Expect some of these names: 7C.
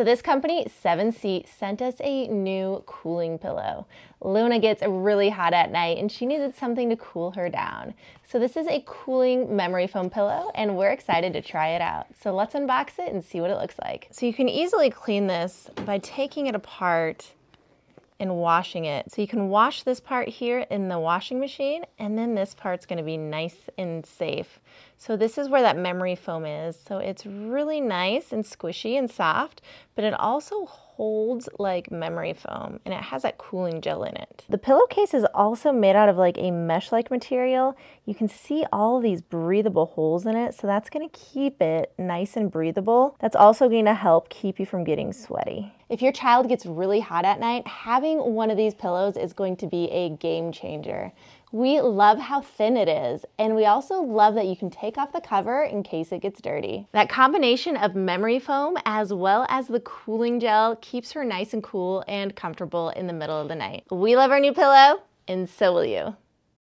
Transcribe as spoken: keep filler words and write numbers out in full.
So this company, seven C, sent us a new cooling pillow. Luna gets really hot at night and she needed something to cool her down. So this is a cooling memory foam pillow and we're excited to try it out. So let's unbox it and see what it looks like. So you can easily clean this by taking it apart and washing it. So you can wash this part here in the washing machine, and then this part's gonna be nice and safe. So this is where that memory foam is. So it's really nice and squishy and soft, but it also holds like memory foam and it has that cooling gel in it. The pillowcase is also made out of like a mesh-like material. You can see all these breathable holes in it, so that's gonna keep it nice and breathable. That's also gonna help keep you from getting sweaty. If your child gets really hot at night, having one of these pillows is going to be a game changer. We love how thin it is, and we also love that you can take off the cover in case it gets dirty. That combination of memory foam as well as the cooling gel keeps her nice and cool and comfortable in the middle of the night. We love our new pillow, and so will you.